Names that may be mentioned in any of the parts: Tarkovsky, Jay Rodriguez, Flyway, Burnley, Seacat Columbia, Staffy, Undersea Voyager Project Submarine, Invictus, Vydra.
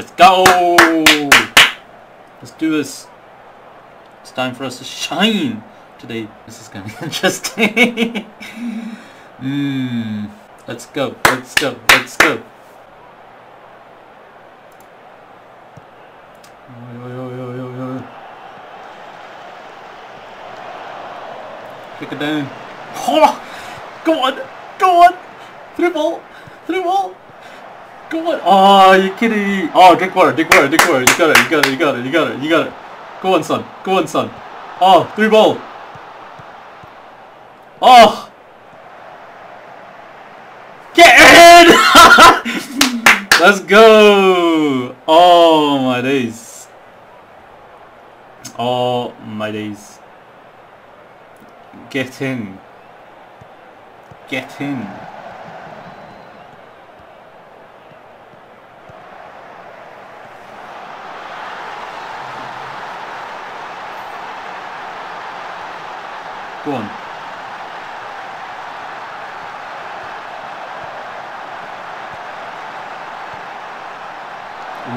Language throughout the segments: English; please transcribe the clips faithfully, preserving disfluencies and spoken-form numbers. Let's go! Let's do this. It's time for us to shine today. This is going to be interesting. mm. Let's go, let's go, let's go. Kick it down. Oh, go on, go on. Through ball, through ball. Go on. Oh, you're kidding me. Oh, drink water, drink water, drink water. You got it, you got it, you got it, you got it, you got it. Go on, son. Go on, son. Oh, through ball. Oh. Get in. Let's go. Oh, my days. Oh, my days. Get in. Get in. Go on. Ooh. Come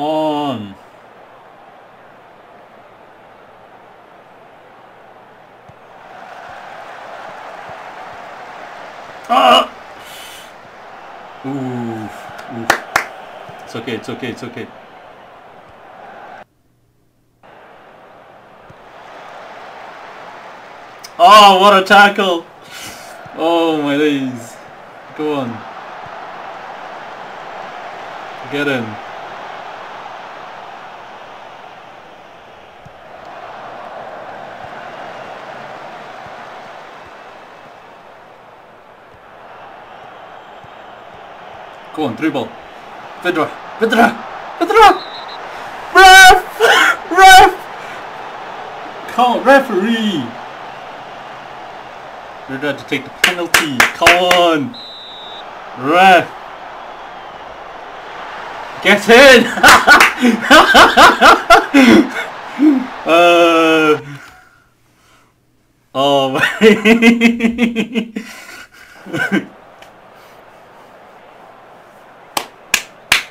on. Come on. Ah! Ooh. Ooh. It's okay, it's okay, it's okay. Oh, what a tackle! Oh my days. Go on. Get in. Go on, dribble. Vydra, Vydra, Vydra! Ref! Ref! Come on, referee! Vydra to take the penalty. Come on! Ref! Get in! uh, oh my!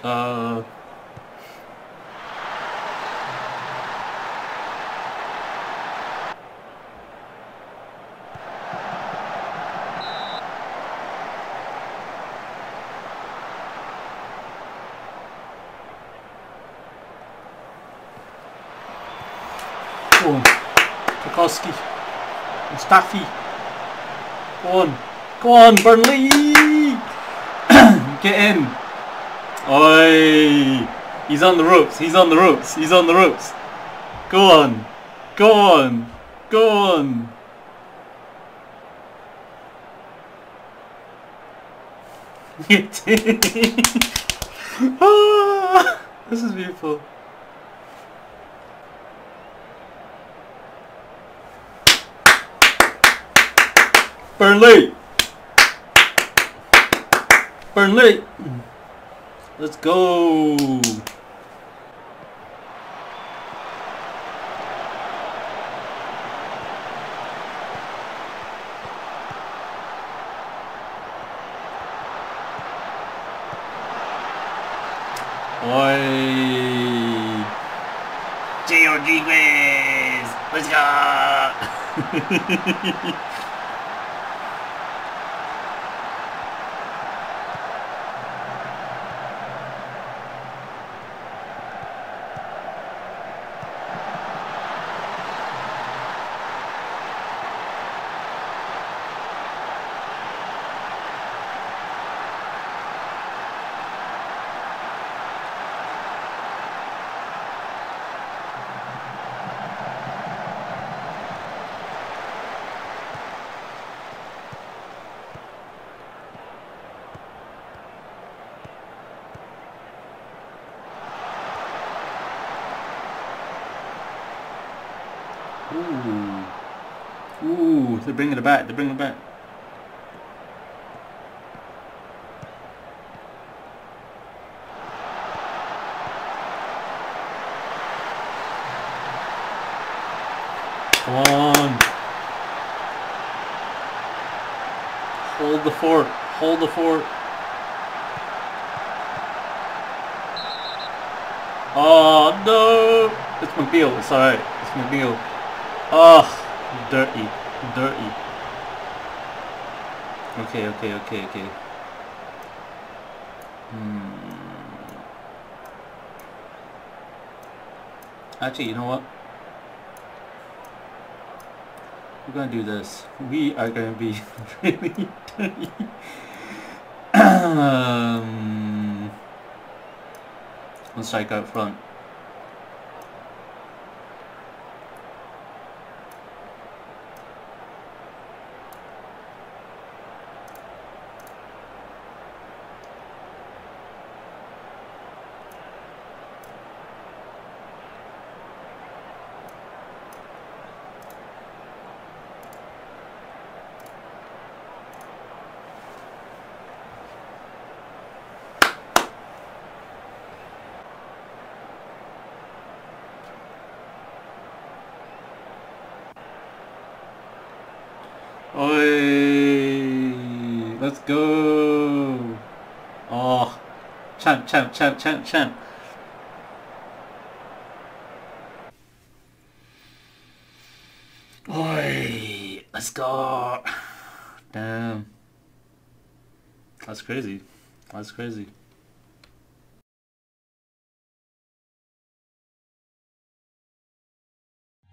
uh, Go on, Tarkovsky, and Staffy, go on, go on Burnley, get in, oi, he's on the ropes, he's on the ropes, he's on the ropes, go on, go on, go on. Get in. Ah, this is beautiful. Burnley! Burnley! Let's go! Oi! Jay Rodriguez! Let's go! Ooh. Ooh, they're bringing it back, they're bringing it back. Come on. Hold the fort, hold the fort. Oh no! It's McBeal, it's alright, it's McBeal. Oh. Dirty, dirty. Okay, okay, okay, okay. Hmm. Actually, you know what? We're gonna do this. We are gonna be really dirty. um, let's strike out front. Oi! Let's go! Oh! Champ, champ, champ, champ, champ! Oi! Let's go! Damn. That's crazy. That's crazy.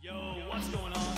Yo, what's going on?